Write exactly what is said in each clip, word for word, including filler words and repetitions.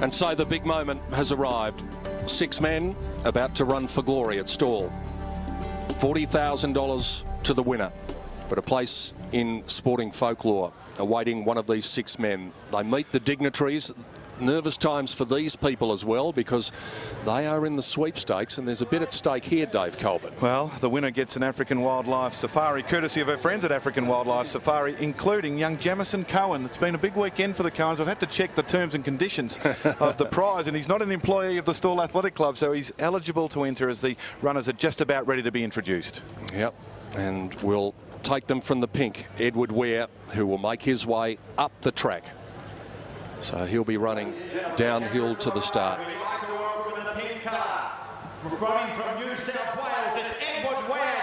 And so the big moment has arrived. Six men about to run for glory at Stawell. forty thousand dollars to the winner, but a place in sporting folklore awaiting one of these six men. They meet the dignitaries. Nervous times for these people as well, because they are in the sweepstakes, and there's a bit at stake here, Dave Colbert. Well, the winner gets an African Wildlife Safari, courtesy of her friends at African Wildlife Safari, including young Jamison Cohen. It's been a big weekend for the Cohens. I've had to check the terms and conditions of the prize, and he's not an employee of the Stawell Athletic Club, so he's eligible to enter as the runners are just about ready to be introduced. Yep, and we'll take them from the pink, Edward Ware, who will make his way up the track. So he'll be running downhill to the start.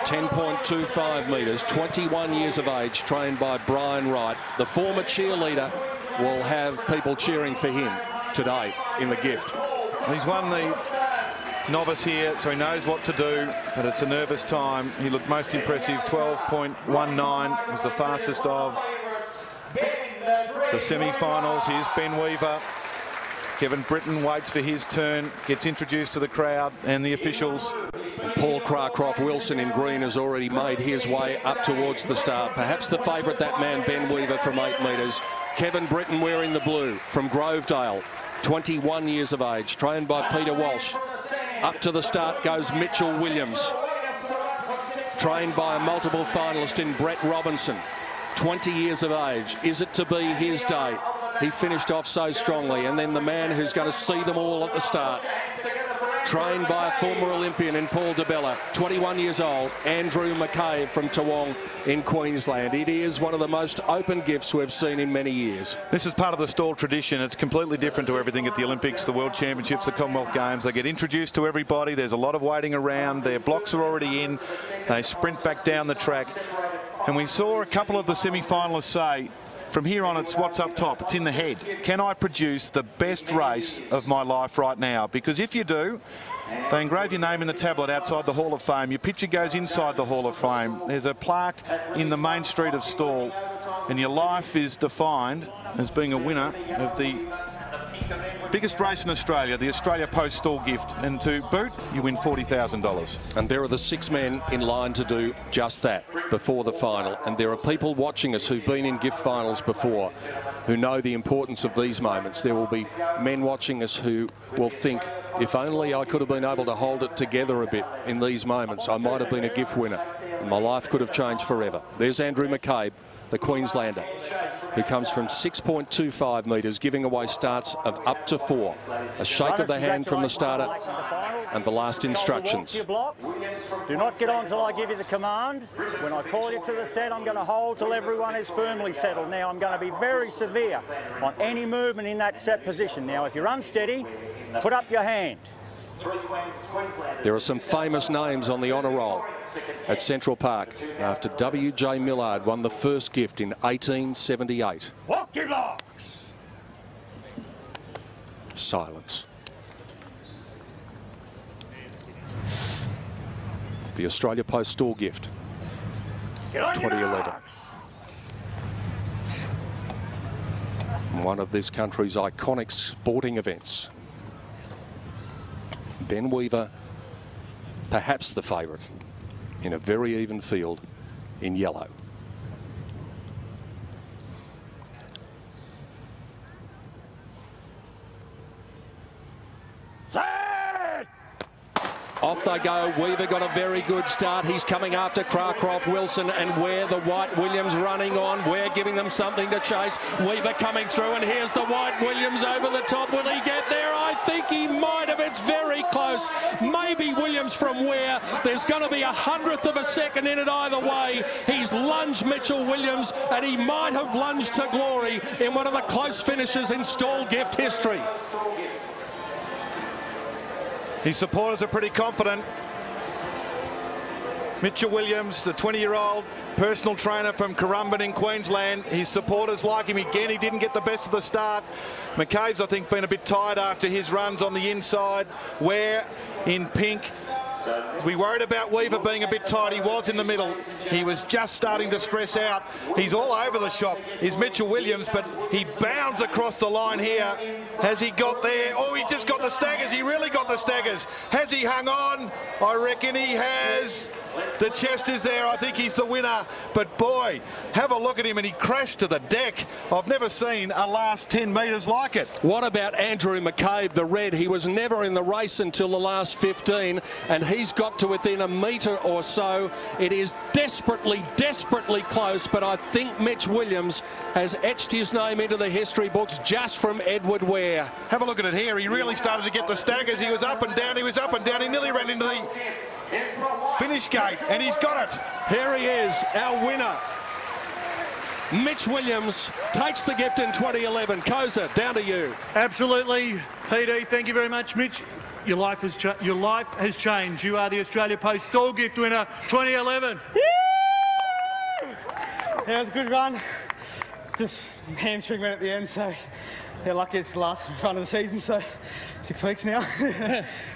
ten point two five metres, twenty-one years of age, trained by Brian Wright. The former cheerleader will have people cheering for him today in the gift. He's won the novice here, so he knows what to do, but it's a nervous time. He looked most impressive. twelve point one nine was the fastest of the semi-finals. Here's Ben Weaver. Kevin Britton waits for his turn, gets introduced to the crowd and the officials. And Paul Cracroft-Wilson in green has already made his way up towards the start. Perhaps the favourite, that man, Ben Weaver, from eight metres. Kevin Britton wearing the blue from Grovedale, twenty-one years of age, trained by Peter Walsh. Up to the start goes Mitchell Williams, trained by a multiple finalist in Brett Robinson. twenty years of age. Is it to be his day? He finished off so strongly. And then the man who's going to see them all at the start, trained by a former Olympian in Paul DeBella, twenty-one years old, Andrew McCabe from Toowong in Queensland. It is one of the most open gifts we've seen in many years. This is part of the Stawell tradition. It's completely different to everything at the Olympics, the World Championships, the Commonwealth Games. They get introduced to everybody. There's a lot of waiting around. Their blocks are already in. They sprint back down the track. And we saw a couple of the semi-finalists say, from here on, it's what's up top. It's in the head. Can I produce the best race of my life right now? Because if you do, they engrave your name in the tablet outside the Hall of Fame. Your picture goes inside the Hall of Fame. There's a plaque in the main street of Stawell. And your life is defined as being a winner of the biggest race in Australia, the Australia Post Stawell Gift. And to boot, you win forty thousand dollars. And there are the six men in line to do just that before the final. And there are people watching us who've been in gift finals before, who know the importance of these moments. There will be men watching us who will think, if only I could have been able to hold it together a bit in these moments, I might have been a gift winner and my life could have changed forever. There's Andrew McCabe, the Queenslander, who comes from six point two five metres, giving away starts of up to four. A shake of the hand from the starter and the last instructions. Do not get on till I give you the command. When I call you to the set, I'm going to hold till everyone is firmly settled. Now, I'm going to be very severe on any movement in that set position. Now, if you're unsteady, put up your hand. There are some famous names on the honour roll at Central Park after W J Millard won the first gift in eighteen seventy-eight. Walk your blocks! Silence. The Australia Post Stawell Gift, twenty eleven. One of this country's iconic sporting events. Ben Weaver, perhaps the favourite, in a very even field in yellow. Set! Off they go. Weaver got a very good start. He's coming after Cracroft-Wilson and Ware, the white Williams running on. Ware giving them something to chase. Weaver coming through, and here's the white Williams over the top. Will he get there? I think he might have. It's very close. Maybe Williams from Ware. There's going to be a hundredth of a second in it either way. He's lunged Mitchell Williams, and he might have lunged to glory in one of the close finishes in Stawell Gift history. His supporters are pretty confident. Mitchell Williams, the twenty-year-old personal trainer from Currumbin in Queensland. His supporters like him again. He didn't get the best of the start. McCabe's, I think, been a bit tired after his runs on the inside. Ware in pink. We worried about Weaver being a bit tight. He was in the middle. He was just starting to stress out. He's all over the shop, is Mitchell Williams, but he bounds across the line here. Has he got there? Oh, he just got the staggers. He really got the staggers. Has he hung on? I reckon he has. The chest is there. I think he's the winner. But, boy, have a look at him, and he crashed to the deck. I've never seen a last ten metres like it. What about Andrew McCabe, the red? He was never in the race until the last fifteen, and he's got to within a metre or so. It is desperately, desperately close, but I think Mitch Williams has etched his name into the history books just from Edward Ware. Have a look at it here. He really started to get the staggers. He was up and down. He was up and down. He nearly ran into the finish gate, and he's got it. Here he is, our winner. Mitch Williams takes the gift in twenty eleven. Koza, down to you. Absolutely, P D, thank you very much. Mitch, your life has, your life has changed. You are the Australia Post Stawell Gift winner twenty eleven. Yeah, that was a good run. Just hamstring went at the end, so yeah, lucky it's the last run of the season, so six weeks now.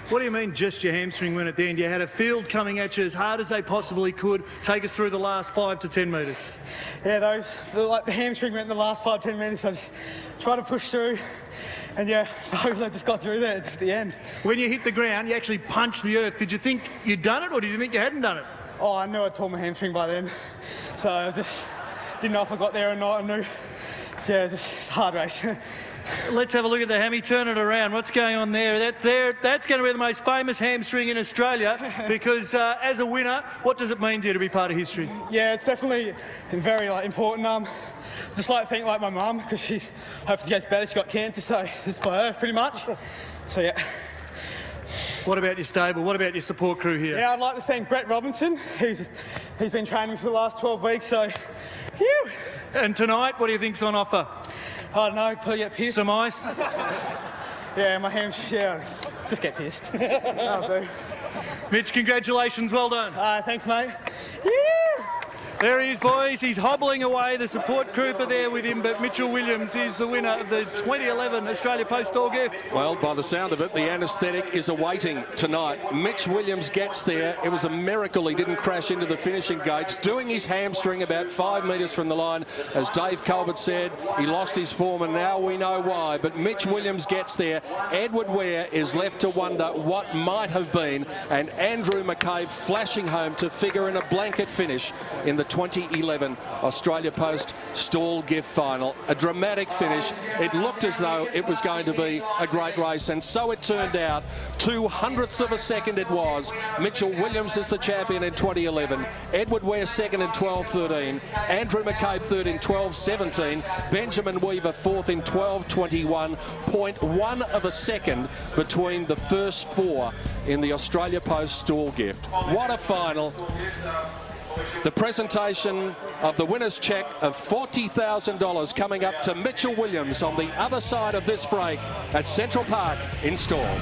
What do you mean just your hamstring went at the end? You had a field coming at you as hard as they possibly could. Take us through the last five to ten metres. Yeah, those, like the hamstring went in the last five, ten metres. I just tried to push through, and yeah, hopefully I just got through there at the end. When you hit the ground, you actually punched the earth. Did you think you'd done it, or did you think you hadn't done it? Oh, I knew I tore my hamstring by then, so I just didn't know if I got there or not. I knew. Yeah, it's a hard race. Let's have a look at the hammy. Turn it around. What's going on there? That there, that's going to be the most famous hamstring in Australia because uh, as a winner, what does it mean to you to be part of history? Yeah, it's definitely very like important. Um, just like to thank like my mum because she hopefully gets better. She got cancer, so it's for her pretty much. So yeah. What about your stable? What about your support crew here? Yeah, I'd like to thank Brett Robinson, who's just, he's been training for the last twelve weeks. So, phew. And tonight, what do you think's on offer? I don't know. Probably get pissed. Some ice. Yeah, my hands. Yeah, just get pissed. Oh, boo. Mitch, congratulations. Well done. Uh, thanks, mate. Yeah. There he is, boys. He's hobbling away. The support group are there with him, but Mitchell Williams is the winner of the twenty eleven Australia Post Stawell Gift. Well, by the sound of it, the anaesthetic is awaiting tonight. Mitch Williams gets there. It was a miracle he didn't crash into the finishing gates, doing his hamstring about five metres from the line. As Dave Colbert said, he lost his form, and now we know why. But Mitch Williams gets there. Edward Ware is left to wonder what might have been, and Andrew McCabe flashing home to figure in a blanket finish in the twenty eleven Australia Post Stawell Gift Final. A dramatic finish. It looked as though it was going to be a great race, and so it turned out. Two hundredths of a second it was. Mitchell Williams is the champion in twenty eleven. Edward Ware second in twelve thirteen. Andrew McCabe third in twelve seventeen. Benjamin Weaver fourth in twelve twenty-one. point one of a second between the first four in the Australia Post Stawell Gift. What a final. The presentation of the winner's cheque of forty thousand dollars coming up to Mitchell Williams on the other side of this break at Central Park in Stawell.